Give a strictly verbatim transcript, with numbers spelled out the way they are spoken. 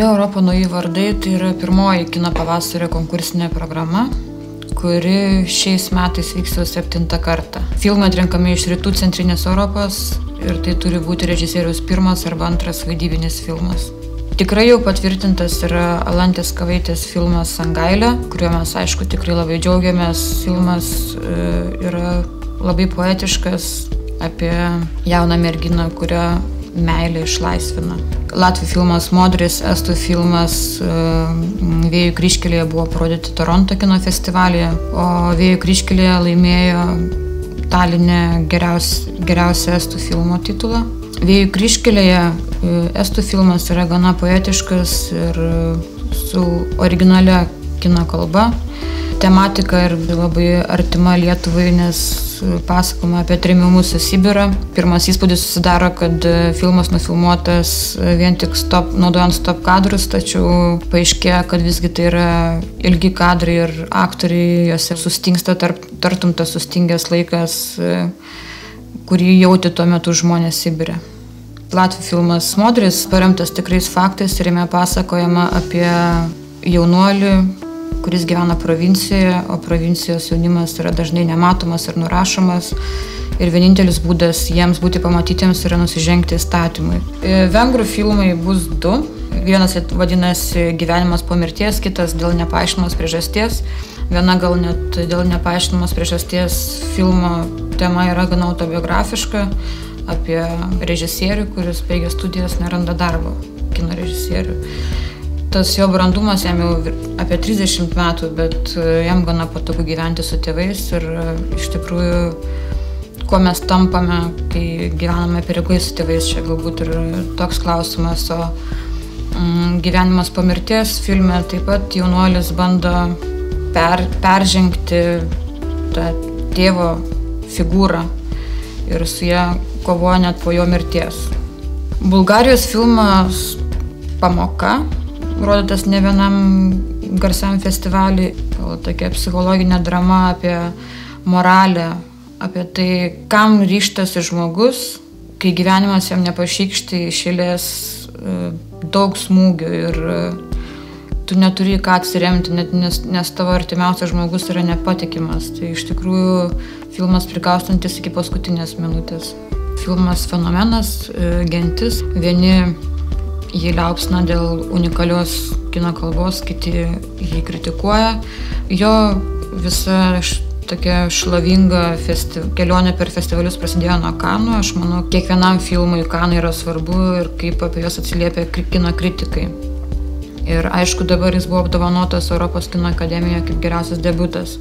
nauja Europo nuojį vardai tai yra pirmoji kino pavasario konkursinė programa, kuri šiais metais vyks jau septintą kartą. Filmai atrenkami iš rytų centrinės Europos ir tai turi būti režisieriaus pirmas arba antras vaidybinis filmas. Tikrai jau patvirtintas yra Alantės Kavaitės filmas Sangailė, kuriuo mes aišku tikrai labai džiaugiamės. Filmas yra labai poetiškas apie jauną merginą, kurią meilė išlaisvina. Latvių filmas Modris, estų filmas Vėjų kryžkelėje buvo parodyti Toronto kino festivalyje, o Vėjų kryžkelėje laimėjo Taline geriausią estų filmo titulą. Vėjų kryžkelėje estų filmas yra gana poetiškas ir su originalia kino kalba. Tematika ir labai artima Lietuvai, nes pasakoma apie trėmimus į Sibirą. Pirmas įspūdis susidaro, kad filmas nufilmuotas vien tik stop, naudojant stop kadrus, tačiau paaiškėja, kad visgi tai yra ilgi kadrai ir aktoriai jose sustingsta, tarp, tartum tas sustingęs laikas, kurį jauti tuo metu žmonės Sibire. Latvių filmas Modris paremtas tikrais faktais ir jame pasakojama apie jaunuolį, kuris gyvena provincijoje, o provincijos jaunimas yra dažnai nematomas ir nurašomas. Ir vienintelis būdas jiems būti pamatytiems yra nusižengti įstatymui. Vengrų filmai bus du. Vienas vadinasi Gyvenimas po mirties, kitas dėl nepaaiškinamos priežasties. Viena gal net dėl nepaaiškinamos priežasties filmo tema yra gana autobiografiška apie režisierių, kuris baigia studijas, neranda darbo, kino režisierių. Tas jo brandumas jam jau apie trisdešimt metų, bet jam gana patogu gyventi su tėvais ir iš tikrųjų, kuo mes tampame, kai gyvename pareigoj su tėvais, čia galbūt ir toks klausimas. O Gyvenimas po mirties filme taip pat jaunuolis bando per, peržengti tą tėvo figūrą ir su ją kovoja net po jo mirties. Bulgarijos filmas Pamoka rodytas ne vienam garsiam festivaliui. Tokia psichologinė drama apie moralę, apie tai, kam ryžtasi žmogus, kai gyvenimas jam nepašykšti išėlės daug smūgių ir tu neturi ką atsiremti, nes, nes tavo artimiausias žmogus yra nepatikimas. Tai iš tikrųjų filmas prikaustantis iki paskutinės minutės. Filmas Fenomenas, Gentis. Vieni jį liaupsina dėl unikalios kino kalbos, kiti jį kritikuoja. Jo visa tokia šlovinga kelionė per festivalius prasidėjo nuo Kanų. Aš manau, kiekvienam filmui Kanai yra svarbu ir kaip apie juos atsiliepia kino kritikai. Ir aišku, dabar jis buvo apdovanotas Europos kino akademijoje kaip geriausias debiutas.